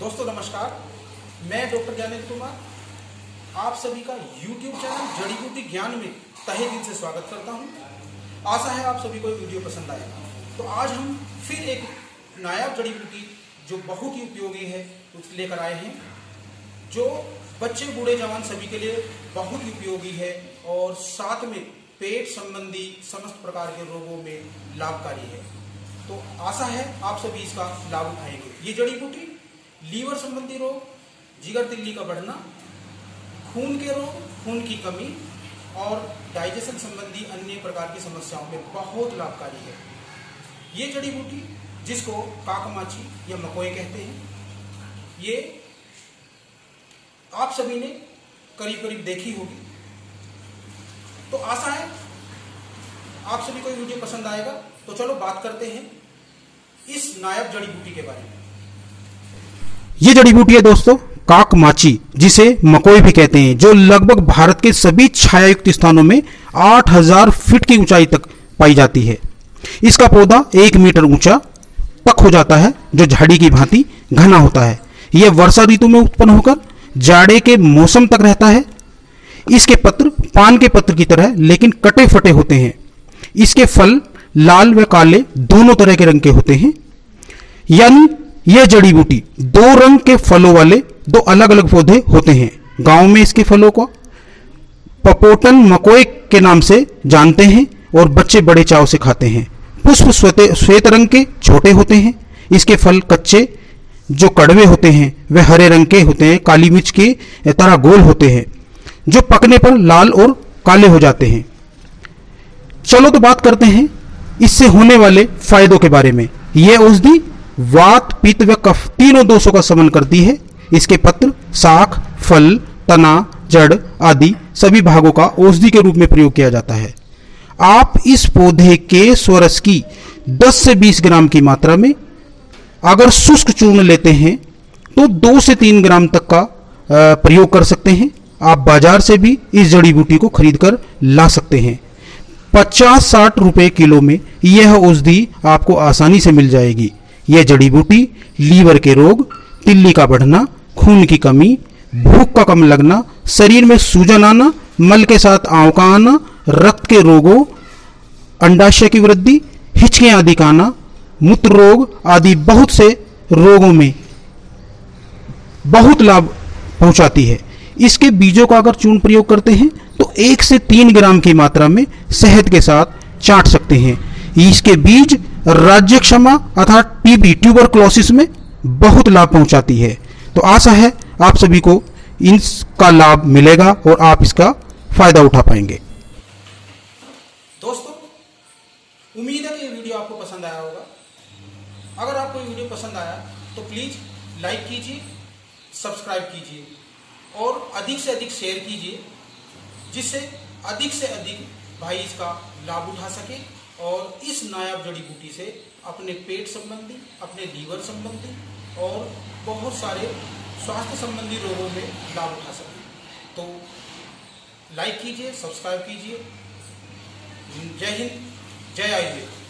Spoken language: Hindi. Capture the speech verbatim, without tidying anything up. दोस्तों नमस्कार, मैं डॉक्टर ज्ञानेंद्र कुमार आप सभी का यूट्यूब चैनल जड़ी बूटी ज्ञान में तहे दिल से स्वागत करता हूं। आशा है आप सभी को ये वीडियो पसंद आएगा। तो आज हम फिर एक नायाब जड़ी बूटी जो बहुत ही उपयोगी है उसको लेकर आए हैं, जो बच्चे बूढ़े जवान सभी के लिए बहुत ही उपयोगी है और साथ में पेट संबंधी समस्त प्रकार के रोगों में लाभकारी है। तो आशा है आप सभी इसका लाभ उठाएंगे। ये जड़ी बूटी लीवर संबंधी रोग, जिगर तिल्ली का बढ़ना, खून के रोग, खून की कमी और डाइजेशन संबंधी अन्य प्रकार की समस्याओं में बहुत लाभकारी है। ये जड़ी बूटी जिसको काकमाची या मकोई कहते हैं, ये आप सभी ने करीब करीब देखी होगी। तो आशा है आप सभी को ये वीडियो पसंद आएगा। तो चलो बात करते हैं इस नायब जड़ी बूटी के बारे में। ये जड़ी बूटी है दोस्तों काकमाची, जिसे मकोई भी कहते हैं, जो लगभग भारत के सभी छायायुक्त स्थानों में आठ हज़ार फीट की ऊंचाई तक पाई जाती है। इसका पौधा एक मीटर ऊंचा पक हो जाता है, जो झाड़ी की भांति घना होता है। यह वर्षा ऋतु में उत्पन्न होकर जाड़े के मौसम तक रहता है। इसके पत्र पान के पत्र की तरह लेकिन कटे फटे होते हैं। इसके फल लाल व काले दोनों तरह के रंग के होते हैं, यानी यह जड़ी बूटी दो रंग के फलों वाले दो अलग अलग पौधे होते हैं। गांव में इसके फलों को पपोटन मकोई के नाम से जानते हैं और बच्चे बड़े चाव से खाते हैं। पुष्प श्वेत रंग के छोटे होते हैं। इसके फल कच्चे जो कड़वे होते हैं वे हरे रंग के होते हैं, काली मिर्च के तरह गोल होते हैं, जो पकने पर लाल और काले हो जाते हैं। चलो तो बात करते हैं इससे होने वाले फायदों के बारे में। यह औषधि वात, पित्त व कफ तीनों दोषों का शमन करती है। इसके पत्र, शाख, फल, तना, जड़ आदि सभी भागों का औषधि के रूप में प्रयोग किया जाता है। आप इस पौधे के स्वरस की दस से बीस ग्राम की मात्रा में अगर शुष्क चूर्ण लेते हैं तो दो से तीन ग्राम तक का प्रयोग कर सकते हैं। आप बाजार से भी इस जड़ी बूटी को खरीद कर ला सकते हैं। पचास साठ रुपए किलो में यह औषधि आपको आसानी से मिल जाएगी। यह जड़ी बूटी लीवर के रोग, तिल्ली का बढ़ना, खून की कमी, भूख का कम लगना, शरीर में सूजन आना, मल के साथ आंव का आना, रक्त के रोगों, अंडाशय की वृद्धि, हिचकियाँ आदि का आना, मूत्र रोग आदि बहुत से रोगों में बहुत लाभ पहुंचाती है। इसके बीजों का अगर चूर्ण प्रयोग करते हैं तो एक से तीन ग्राम की मात्रा में शहद के साथ चाट सकते हैं। इसके बीज राज्य क्षमा अर्थात टीबी ट्यूबरक्लोसिस में बहुत लाभ पहुंचाती है। तो आशा है आप सभी को इसका लाभ मिलेगा और आप इसका फायदा उठा पाएंगे। दोस्तों उम्मीद है कि ये वीडियो आपको पसंद आया होगा। अगर आपको ये वीडियो पसंद आया तो प्लीज लाइक कीजिए, सब्सक्राइब कीजिए और अधिक से अधिक शेयर कीजिए, जिससे अधिक से अधिक भाई इसका लाभ उठा सके और इस नायाब जड़ी बूटी से अपने पेट संबंधी, अपने लीवर संबंधी और बहुत सारे स्वास्थ्य संबंधी रोगों में लाभ उठा सके। तो लाइक कीजिए, सब्सक्राइब कीजिए। जय हिंद, जय आयुर्वेद।